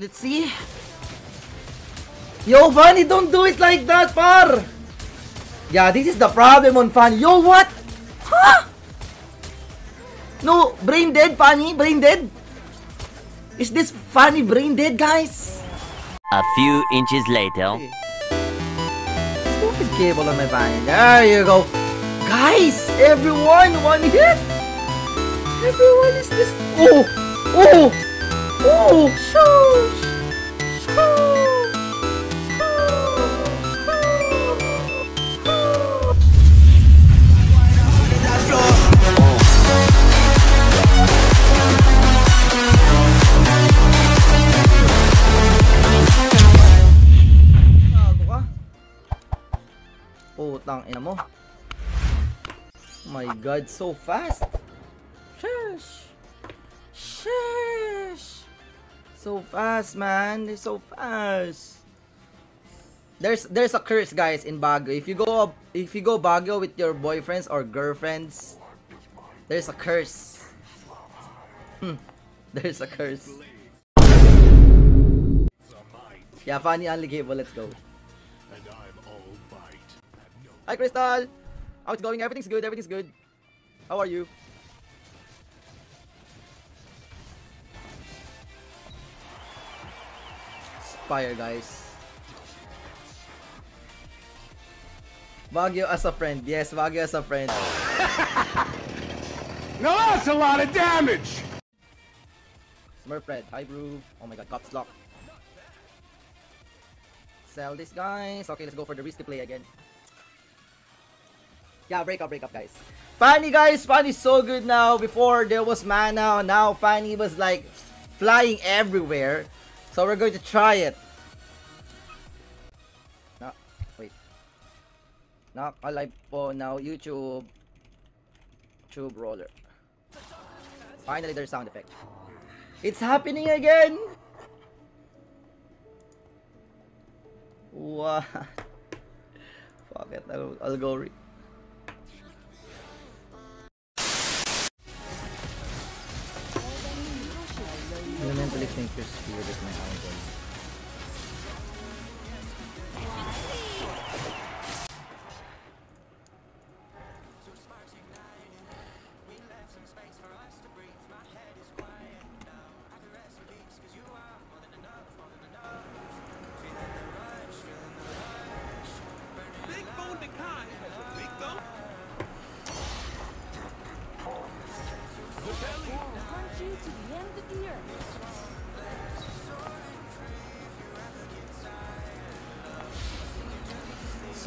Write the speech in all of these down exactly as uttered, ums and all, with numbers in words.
Let's see. Yo, Fanny, don't do it like that, par! Yeah, this is the problem on Fanny. Yo, what? Huh? No, brain dead, Fanny. Brain dead. Is this Fanny brain dead, guys? A few inches later. Okay. Stupid cable on my Fanny. There you go. Guys, everyone, one hit. Everyone is this. Oh, oh, oh, shoot. Putang ina mo. Oh my God, so fast. Sheesh. Sheesh. So fast, man. They're so fast. There's there's a curse, guys, in Baguio. If you go up, if you go Baguio with your boyfriends or girlfriends, there's a curse. Hmm. There's a curse. Yeah, Fanny only cable. Let's go. Hi, Crystal! How it's going? Everything's good, everything's good. How are you? Spire, guys. Baguio as a friend. Yes, Baguio as a friend. Now that's a lot of damage! Smurfred. Hi, bro. Oh my God, cops lock. Sell this, guys. Okay, let's go for the risky play again. Yeah, break up, break up, guys. Fanny, guys, Fanny's so good now. Before, there was mana. Now, Fanny was, like, flying everywhere. So, we're going to try it. No, wait. No, I like po now. YouTube. Tube roller. Finally, there's sound effect. It's happening again! What? Fuck it, I'll, I'll go read. Elementally think your spirit is my uncle.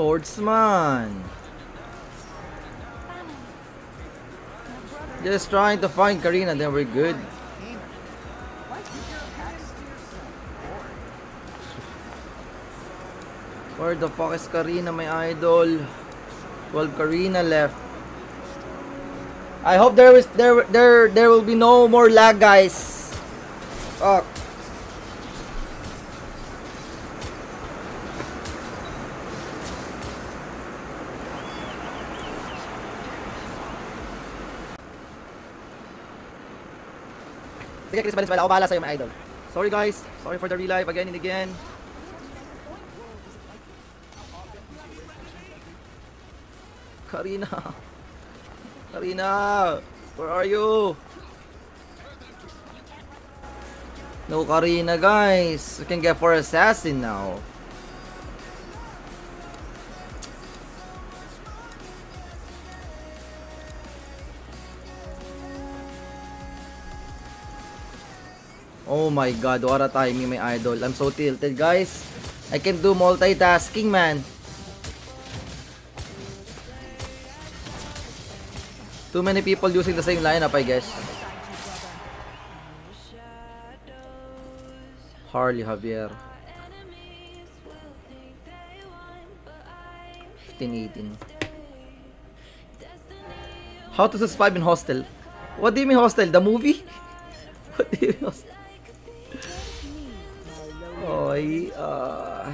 Swordsman. Just trying to find Karina, then we're good. Where the fuck is Karina, my idol? Well, Karina left. I hope there is there there there will be no more lag, guys. Fuck. Sige, Chris, balis, balis. Ako bahala sa'yo, my idol. Sorry, guys. Sorry for the relive again and again. Karina. Karina. Where are you? No Karina, guys. We can get for assassin now. Oh my God, what a timing, my idol. I'm so tilted, guys. I can do multitasking, man. Too many people using the same lineup, I guess. Harley, Javier. fifteen eighteen. How to survive in hostel? What do you mean hostel? The movie? What do you mean hostel? Oy, uh...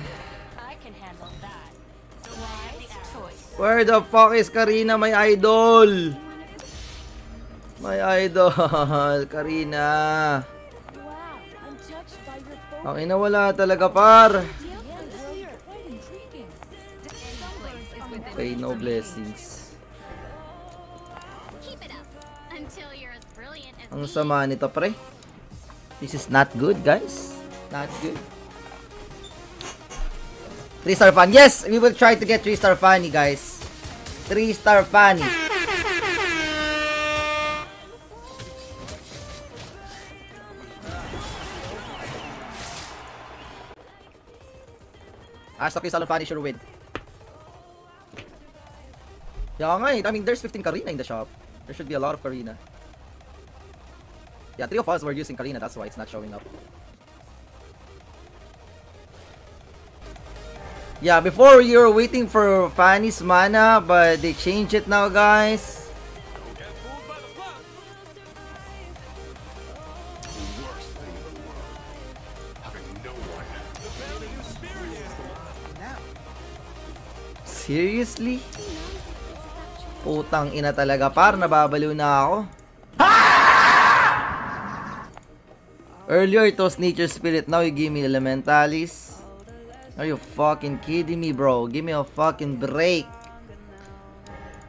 Where the fuck is Karina, my idol? My idol, Karina. Ang ina, wala talaga, par. Okay, no blessings. Ang sama nito, pre. This is not good, guys. Not good. three star Fanny. Yes, we will try to get three star Fanny, guys. three star Fanny. Astro Crystal and Fanny sure win. Yeah, nga eh. I mean, there's fifteen Karina in the shop. There should be a lot of Karina. Yeah, three of us were using Karina. That's why it's not showing up. Yeah, before you were waiting for Fanny's mana, but they changed it now, guys. Seriously? Putang ina talaga, par. Nababaliw na ako. Earlier, it was Nature Spirit. Now, you give me Elementalis. Are you fucking kidding me, bro? Give me a fucking break.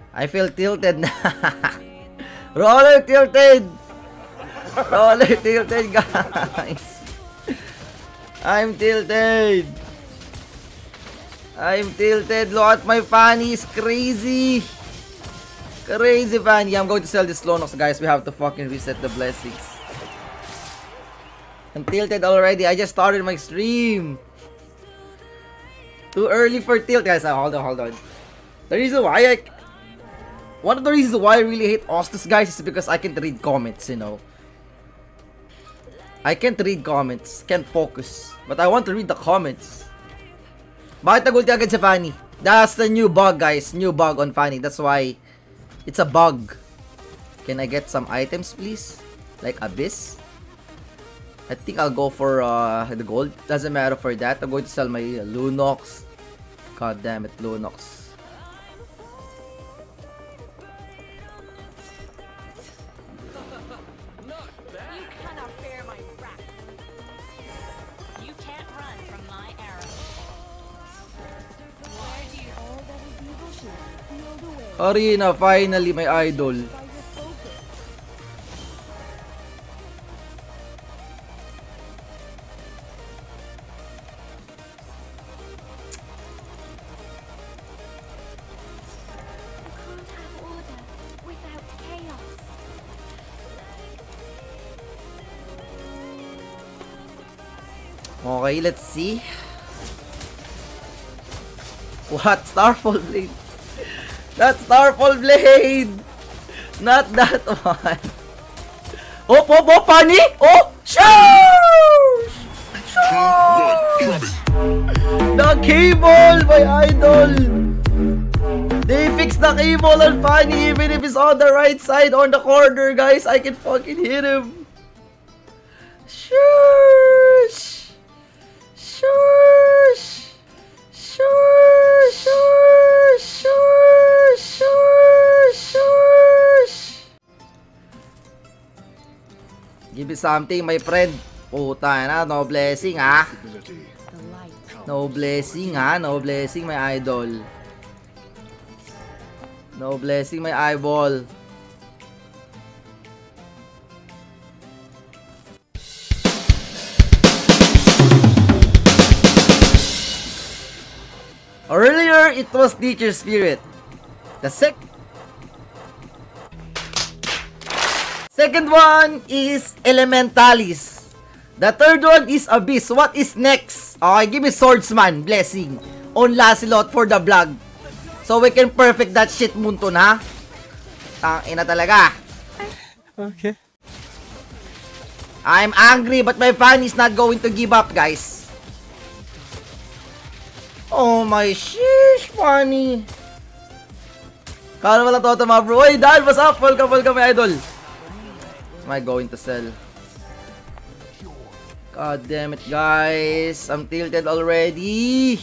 I feel tilted na. Roller tilted! Roller tilted, guys. I'm tilted. I'm tilted. Look at my Fanny. It's crazy. Crazy Fanny. I'm going to sell this Lunox, guys. We have to fucking reset the blessings. I'm tilted already. I just started my stream. Too early for tilt, guys. Oh, hold on, hold on. The reason why I... One of the reasons why I really hate Ostus, guys, is because I can't read comments, you know. I can't read comments. Can't focus. But I want to read the comments. Bakit nag-ulti agad si Fanny? That's the new bug, guys. New bug on Fanny. That's why it's a bug. Can I get some items, please? Like Abyss? I think I'll go for uh, the gold. Doesn't matter for that. I'm going to sell my uh, Lunox. God damn it, Lunox. Karina, finally, my idol. Okay, let's see. What? Starfall Blade? Not Starfall Blade! Not that one! Oh, oh, oh, Fanny! Oh! Shoosh! Shoosh! The cable, my idol! They fixed the cable on Fanny even if it's on the right side on the corner, guys! I can fucking hit him! Shoosh! Shoosh! Shoosh! Shoosh! Shoosh! Give me something, my friend. Puta na, no blessing, ah. No blessing, ah. No blessing, my idol. No blessing, my eyeball. Earlier, it was Nature Spirit. The sec second one is Elementalis. The third one is Abyss. What is next? Okay, give me Swordsman. Blessing. On Lancelot for the vlog. So we can perfect that shit, Munton, ha? Tangina talaga. Okay. I'm angry, but my fan is not going to give up, guys. Oh my shish, funny. Kala wala to tama, bro. Oy, dad, what's up? Welcome, welcome, my idol. Am I going to sell? God damn it, guys. I'm tilted already.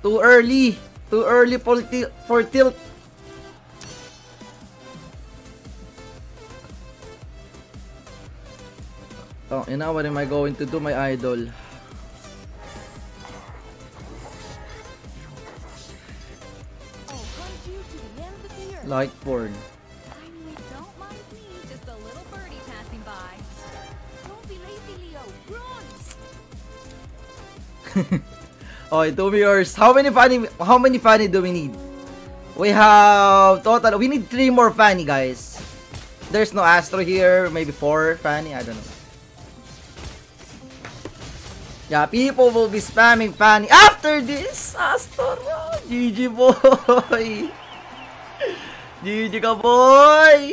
Too early. Too early for, til for tilt. Oh, and now what am I going to do, my idol? Lightborn. Oh, two viewers. How many Fanny? How many Fanny do we need? We have total. We need three more Fanny, guys. There's no Astro here. Maybe four Fanny. I don't know. Yeah, people will be spamming Fanny after this Astro. G G boy. G G ka boy.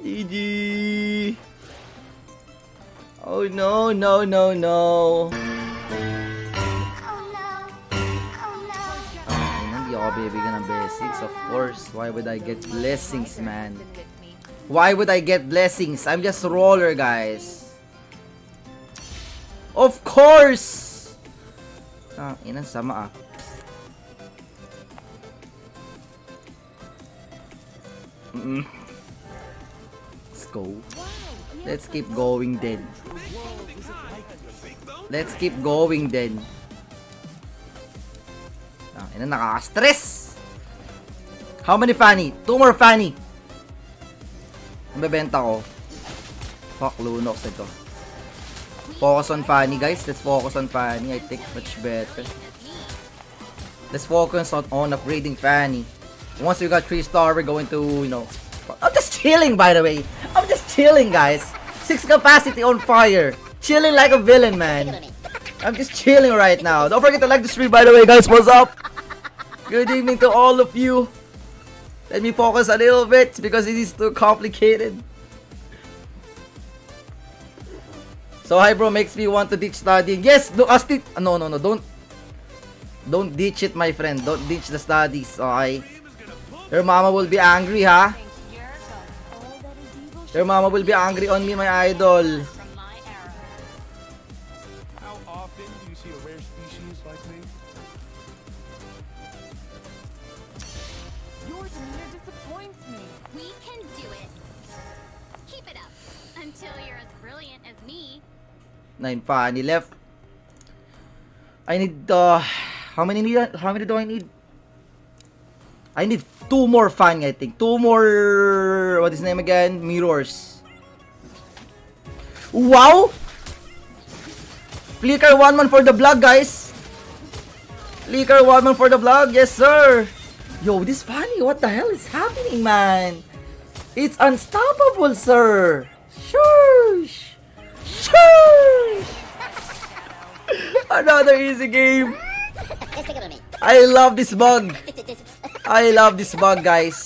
G G. Oh no no no no. Bibigyan ng blessings, of course. Why would I get blessings, man? Why would I get blessings? I'm just roller, guys. Of course! Ah, inang sama ah. Mm-mm. Let's go. Let's keep going then. Let's keep going then. Ina, nakaka-stress. How many Fanny? Two more Fanny. Mabebenta ko. Fuck, Lunox ito. Focus on Fanny, guys. Let's focus on Fanny. I think much better. Let's focus on, on upgrading Fanny. Once we got three star, we're going to, you know... I'm just chilling, by the way. I'm just chilling, guys. six capacity on fire. Chilling like a villain, man. I'm just chilling right now. Don't forget to like the stream, by the way, guys. What's up? Good evening to all of you. Let me focus a little bit because it is too complicated. So hi bro, makes me want to ditch studying. Yes, do us it. No, no, no, don't. Don't ditch it, my friend. Don't ditch the studies, alright? Your mama will be angry, huh? Your mama will be angry on me, my idol. Nine Fanny left. I need uh how many need how many do I need? I need two more Fanny, I think. Two more, what is his name again? Mirrors. Wow! Flicker one man for the vlog, guys. Flicker one man for the vlog, yes sir. Yo, this Fanny, what the hell is happening, man? It's unstoppable, sir. Shush. Another easy game. I love this bug. I love this bug, guys.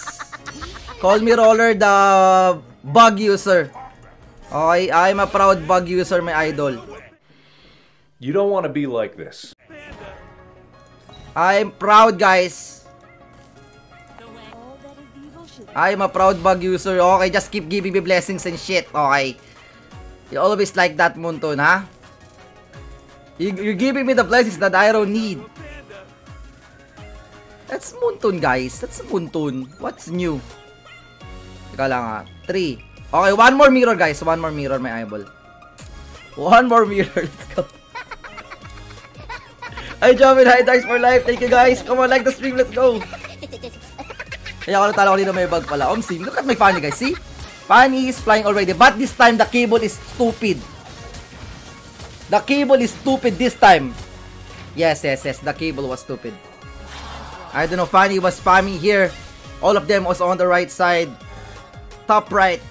Call me Roller, the bug user. I I'm a proud bug user, my idol. You don't want to be like this. I'm proud, guys. I'm a proud bug user. Okay, just keep giving me blessings and shit. Okay. You always like that, Munton, huh? You, you're giving me the blessings that I don't need. That's Munton, guys. That's Munton. What's new? Teka lang ha. Three. Okay, one more mirror, guys. One more mirror, my eyeball. One more mirror. Let's go. I jump in. Hi, thanks for life. Thank you, guys. Come on, like the stream. Let's go. Kaya ko natala ko dito may bug pala. Omsim. Look at my Fanny, guys. See? Fanny is flying already, but this time the cable is stupid. The cable is stupid this time. Yes, yes, yes, the cable was stupid. I don't know, Fanny was spammy here. All of them was on the right side. Top right.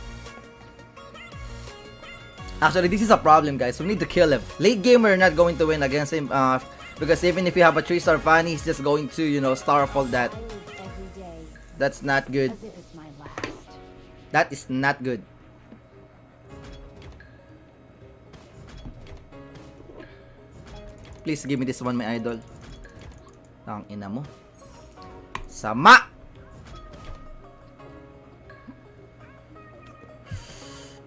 Actually, this is a problem, guys. We need to kill him. Late game, we're not going to win against him. Uh, because even if you have a three star Fanny, he's just going to, you know, Starfall that. That's not good. That is not good. Please give me this one, my idol. Ang ina mo. Sama!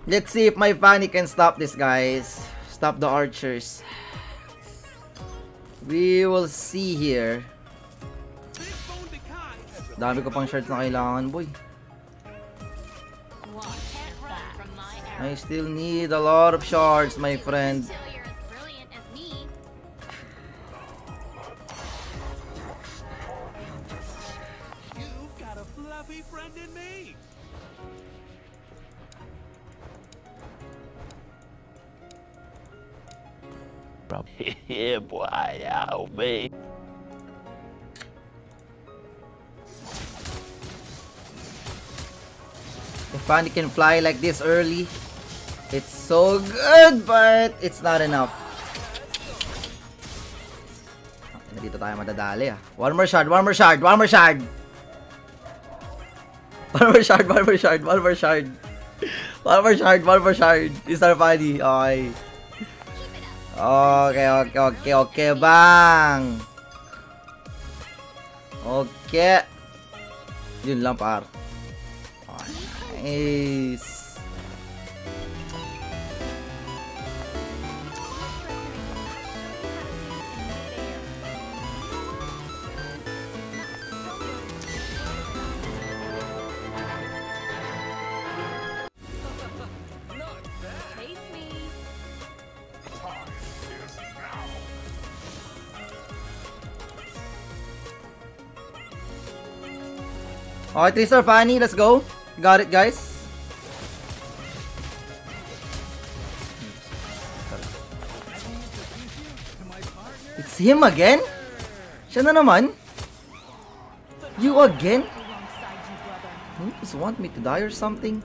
Let's see if my Fanny can stop this, guys. Stop the archers. We will see here. Dami ko pang shirts na kailangan, boy. I still need a lot of shards, my friend. Yeah, boy, I'll be. If Fanny can fly like this early, it's so good, but it's not enough. Okay, dito tayo madadali, ah. One more shard, one more shard, one more shard. One more shard, one more shard, one more shard. One more shard, one more shard. It's not Fanny. Okay. Okay, okay, okay, okay, bang! Okay. Yun lang, par. Oh, nice. Alright, three star Fanny, let's go. Got it, guys. It's him again? Shana naman? You again? You just want me to die or something?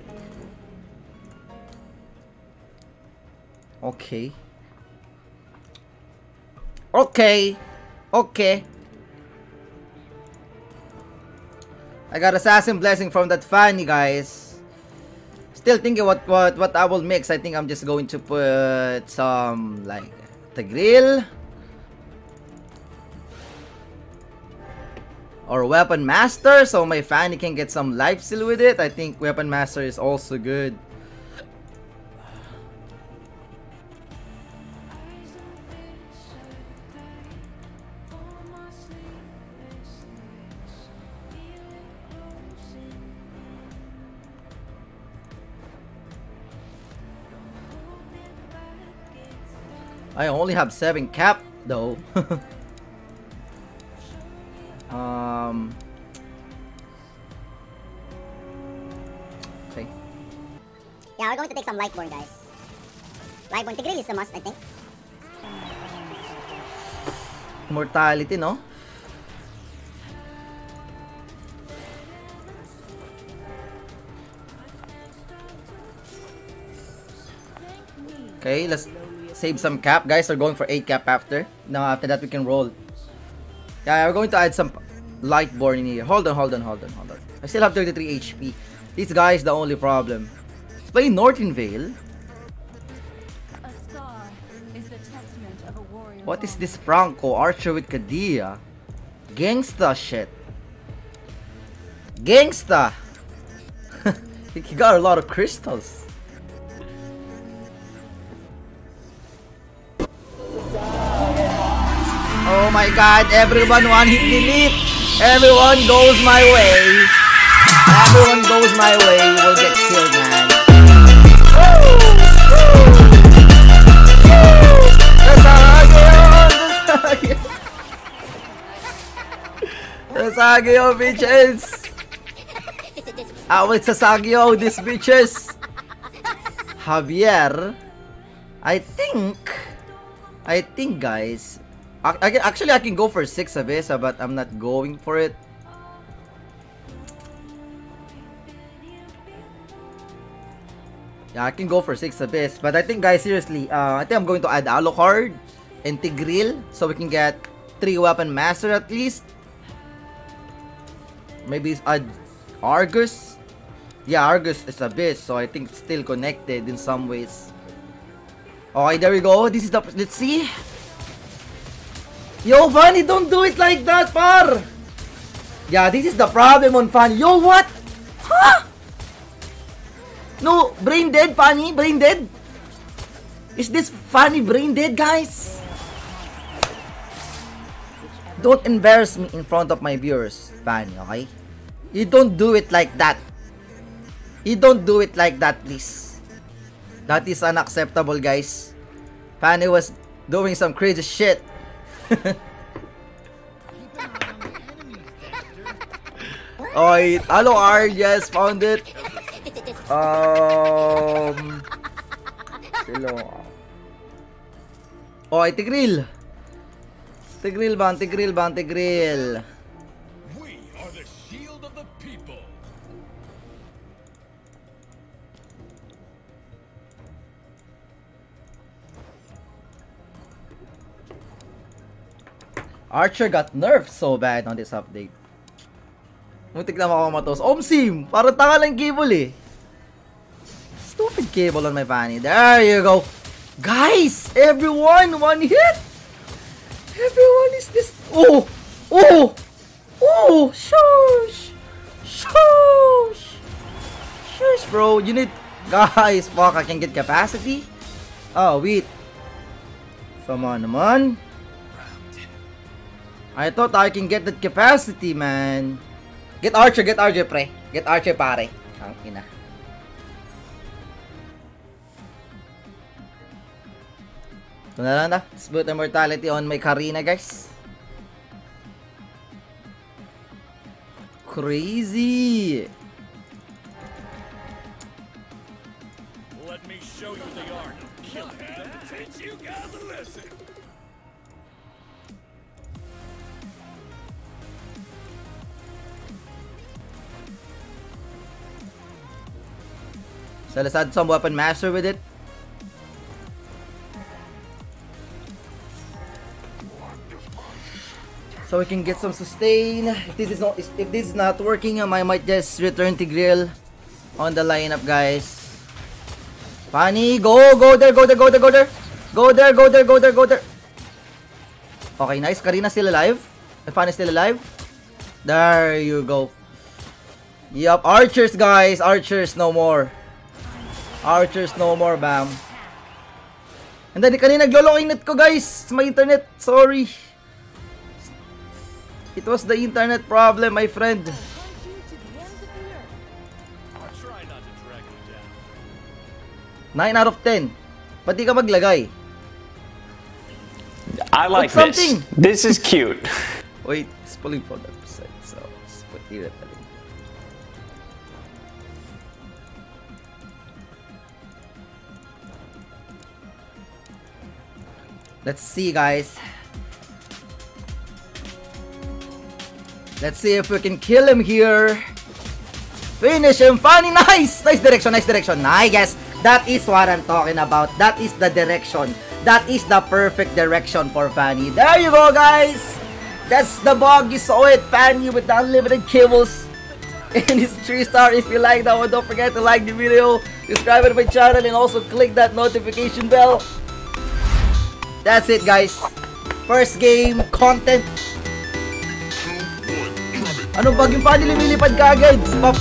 Okay. Okay. Okay. I got Assassin Blessing from that Fanny, guys. Still thinking what what what I will mix. I think I'm just going to put some like Tigreal or Weapon Master, so my Fanny can get some life steal with it. I think Weapon Master is also good. I only have seven cap though. um okay. Yeah, we're going to take some Lightborn, guys. Lightborn Tigreal is a must, I think. Mortality, no? Okay, let's save some cap, guys. We're going for eight cap after. Now after that we can roll. Yeah, we're going to add some Lightborn in here. Hold on, hold on, hold on, hold on. I still have thirty-three H P. This guy is the only problem. Let's play Northernvale. What is this Franco? Archer with Kadia. Gangsta shit. Gangsta. He got a lot of crystals. Oh my god, everyone one hit delete! Everyone goes my way! Everyone goes my way, will get killed, man. Woo! Woo! Woo! Esagio! Esagio, bitches! I will Esagio these bitches! Javier, I think, I think guys, I, I can, actually I can go for six Abyss, but I'm not going for it. Yeah, I can go for six Abyss, but I think guys, seriously, uh, I think I'm going to add Alucard and Tigreal so we can get three Weapon Master at least. Maybe add Argus. Yeah, Argus is Abyss, so I think it's still connected in some ways. Alright, there we go. This is the, let's see. Yo, Fanny, don't do it like that, par! Yeah, this is the problem on Fanny. Yo, what? Huh? No, brain dead, Fanny. Brain dead? Is this Fanny brain dead, guys? Don't embarrass me in front of my viewers, Fanny, okay? You don't do it like that. You don't do it like that, please. That is unacceptable, guys. Fanny was doing some crazy shit. Oh, Alucard, yes, found it. Um, oh, Tigreal. Tigreal ban, Tigreal ban, Tigreal. Archer got nerfed so bad on this update. Muntik na makamatos. Omsim! Parang tanga lang cable eh. Stupid cable on my Fanny. There you go. Guys! Everyone! One hit! Everyone is this... Oh! Oh! Oh! Shush! Shush! Shush, bro. You need... Guys, fuck. I can get capacity. Oh, wait. Come on naman. I thought I can get that capacity, man. Get Archer, get Archer, pre. Get Archer, pare. Ang ina. Ito na lang na. Let's put immortality on my Karina, guys. Crazy. Let me show you the art of killing. Teach you guys a lesson. So let's add some Weapon Master with it. So we can get some sustain. If this is not, if this is not working, um, I might just return Tigreal on the lineup, guys. Fanny, go, go there, go there, go there, go there. Go there, go there, go there, go there. Okay, nice. Karina still alive. Fanny still alive. There you go. Yup, archers, guys. Archers, no more. Archers no more, bam. And then kanina naglolong net ko, guys. It's my internet, sorry. It was the internet problem, my friend. nine out of ten. Ba't di ka maglagay? I like this. This is cute. Wait, it's pulling from that side. So, let's put here. Let's see, guys. Let's see if we can kill him here. Finish him, Fanny. Nice, nice direction, nice direction. I guess that is what I'm talking about. That is the direction. That is the perfect direction for Fanny. There you go, guys. That's the bug. You saw it, Fanny, with the unlimited cables. And it's three star. If you like that one, don't forget to like the video, subscribe to my channel, and also click that notification bell. That's it, guys. First game, content. Ano bag yung Fanny lumilipad ka agad? Spap.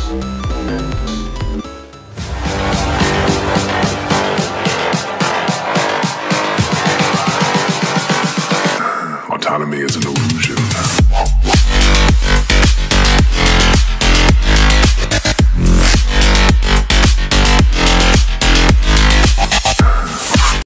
Autonomy is an illusion.